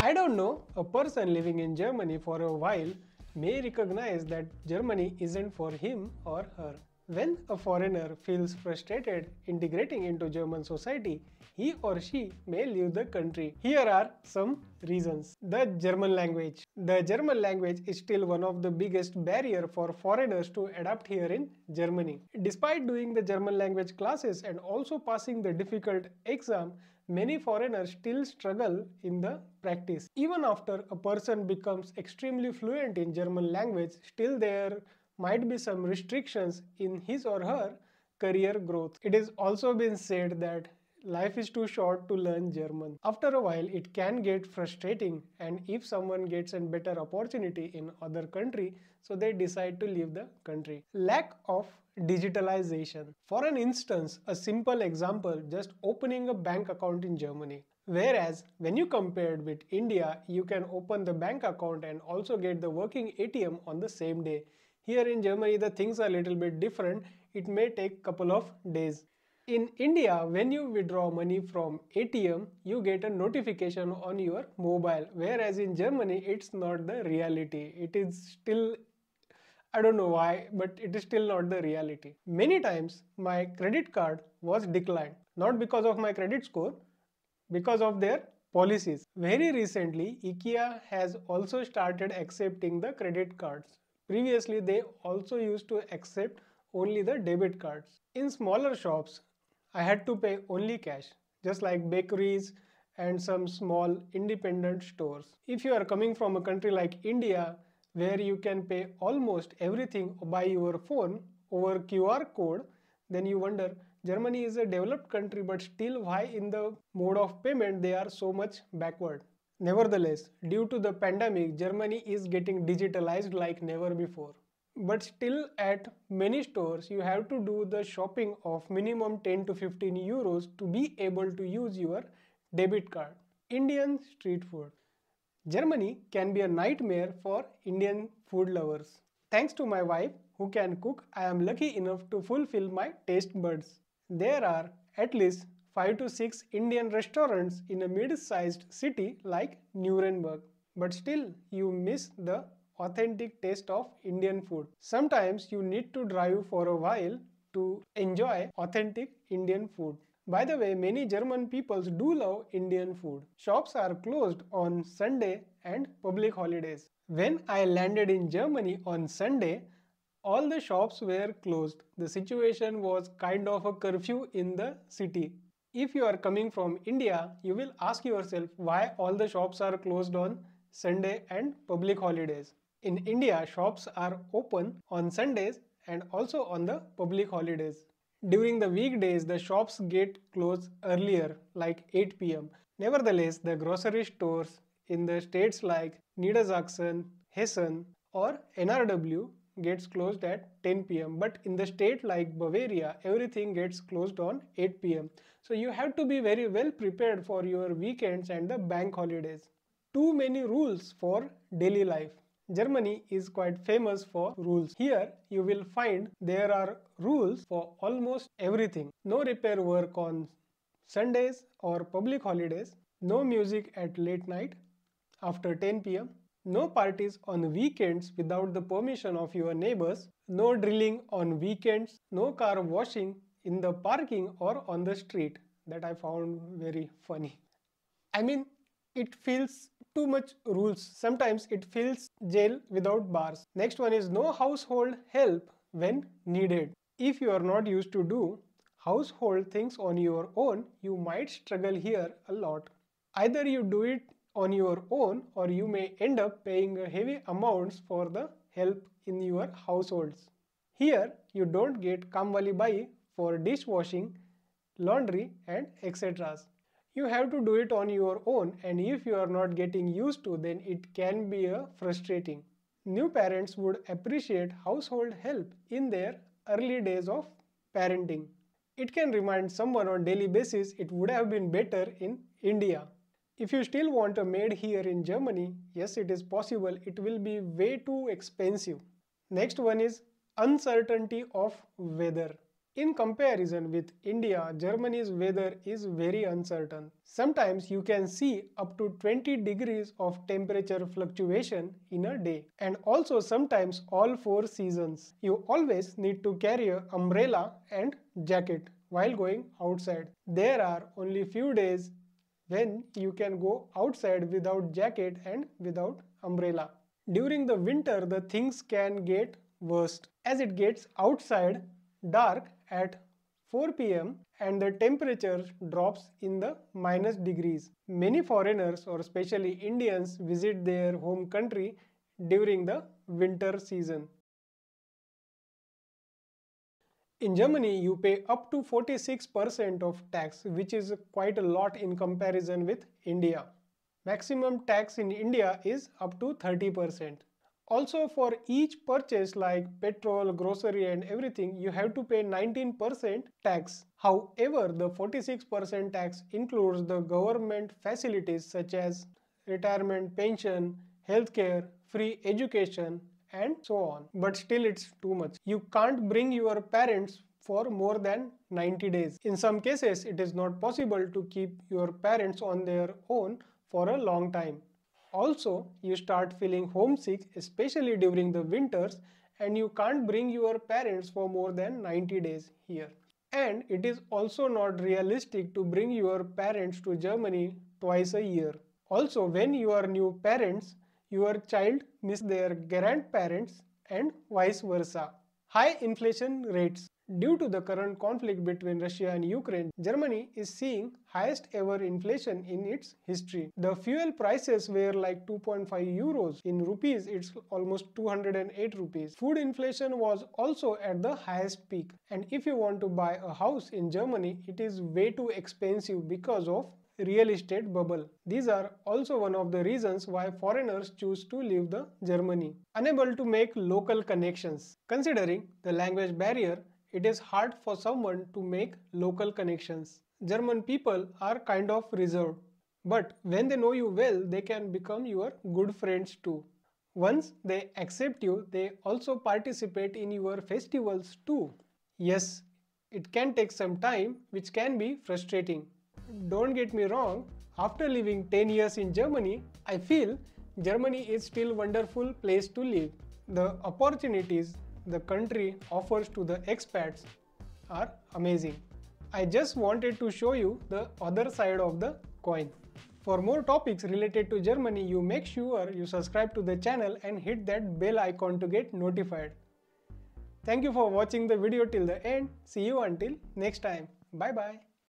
I don't know, a person living in Germany for a while may recognize that Germany isn't for him or her. When a foreigner feels frustrated integrating into German society, he or she may leave the country. Here are some reasons. The German language. The German language is still one of the biggest barriers for foreigners to adapt here in Germany. Despite doing the German language classes and also passing the difficult exam, many foreigners still struggle in the practice. Even after a person becomes extremely fluent in German language, still there might be some restrictions in his or her career growth. It is also been said that life is too short to learn German. After a while, it can get frustrating, and if someone gets a better opportunity in other country, so they decide to leave the country. Lack of digitalization. For an instance, a simple example, just opening a bank account in Germany. Whereas when you compared with India, you can open the bank account and also get the working ATM on the same day. Here in Germany, the things are a little bit different. It may take couple of days. In India, when you withdraw money from ATM, you get a notification on your mobile. Whereas in Germany, it's not the reality. It is still, I don't know why, but it is still not the reality. Many times, my credit card was declined. Not because of my credit score, because of their policies. Very recently, IKEA has also started accepting the credit cards. Previously, they also used to accept only the debit cards. In smaller shops, I had to pay only cash, just like bakeries and some small independent stores. If you are coming from a country like India, where you can pay almost everything by your phone over QR code, then you wonder, Germany is a developed country, but still why in the mode of payment they are so much backward. Nevertheless, due to the pandemic, Germany is getting digitalized like never before. But still at many stores, you have to do the shopping of minimum 10 to 15 euros to be able to use your debit card. Indian street food. Germany can be a nightmare for Indian food lovers. Thanks to my wife, who can cook, I am lucky enough to fulfill my taste buds. There are at least 5 to 6 Indian restaurants in a mid-sized city like Nuremberg. But still, you miss the authentic taste of Indian food. Sometimes you need to drive for a while to enjoy authentic Indian food. By the way, many German peoples do love Indian food. Shops are closed on Sunday and public holidays. When I landed in Germany on Sunday, all the shops were closed. The situation was kind of a curfew in the city. If you are coming from India, you will ask yourself why all the shops are closed on Sunday and public holidays. In India, shops are open on Sundays and also on the public holidays. During the weekdays, the shops get closed earlier, like 8 p.m. Nevertheless, the grocery stores in the states like Niedersachsen, Hessen or NRW gets closed at 10 p.m. But in the state like Bavaria, everything gets closed on 8 p.m. So you have to be very well prepared for your weekends and the bank holidays. Too many rules for daily life. Germany is quite famous for rules. Here you will find there are rules for almost everything. No repair work on Sundays or public holidays. No music at late night after 10 p.m. No parties on weekends without the permission of your neighbors. No drilling on weekends. No car washing in the parking or on the street. That I found very funny. I mean, it feels too much rules. Sometimes it feels jail without bars. Next one is no household help when needed. If you are not used to do household things on your own, you might struggle here a lot. Either you do it on your own or you may end up paying heavy amounts for the help in your households. Here you don't get Kamwalibai for dishwashing, laundry and etc. You have to do it on your own, and if you are not getting used to, then it can be frustrating. New parents would appreciate household help in their early days of parenting. It can remind someone on daily basis it would have been better in India. If you still want a maid here in Germany, yes, it is possible. It will be way too expensive. Next one is uncertainty of weather. In comparison with India, Germany's weather is very uncertain. Sometimes you can see up to 20 degrees of temperature fluctuation in a day, and also sometimes all four seasons. You always need to carry an umbrella and jacket while going outside. There are only few days when you can go outside without jacket and without umbrella. During the winter, the things can get worse, as it gets outside dark at 4 PM and the temperature drops in the minus degrees. Many foreigners, or especially Indians, visit their home country during the winter season. In Germany, you pay up to 46% of tax, which is quite a lot in comparison with India. Maximum tax in India is up to 30%. Also, for each purchase like petrol, grocery and everything, you have to pay 19% tax. However, the 46% tax includes the government facilities such as retirement, pension, healthcare, free education and so on. But still it's too much. You can't bring your parents for more than 90 days. In some cases, it is not possible to keep your parents on their own for a long time. Also, you start feeling homesick, especially during the winters, and you can't bring your parents for more than 90 days here. And it is also not realistic to bring your parents to Germany twice a year. Also, when you are new parents, your child misses their grandparents and vice versa. High inflation rates. Due to the current conflict between Russia and Ukraine, Germany is seeing highest ever inflation in its history. The fuel prices were like 2.5 euros. In rupees, it's almost 208 rupees. Food inflation was also at the highest peak. And if you want to buy a house in Germany, it is way too expensive because of real estate bubble. These are also one of the reasons why foreigners choose to leave the Germany. Unable to make local connections. Considering the language barrier, it is hard for someone to make local connections. German people are kind of reserved, but when they know you well, they can become your good friends too. Once they accept you, they also participate in your festivals too. Yes, it can take some time, which can be frustrating. Don't get me wrong, after living 10 years in Germany, I feel Germany is still a wonderful place to live. The opportunities the country offers to the expats are amazing. I just wanted to show you the other side of the coin. For more topics related to Germany, you make sure you subscribe to the channel and hit that bell icon to get notified. Thank you for watching the video till the end. See you until next time. Bye bye.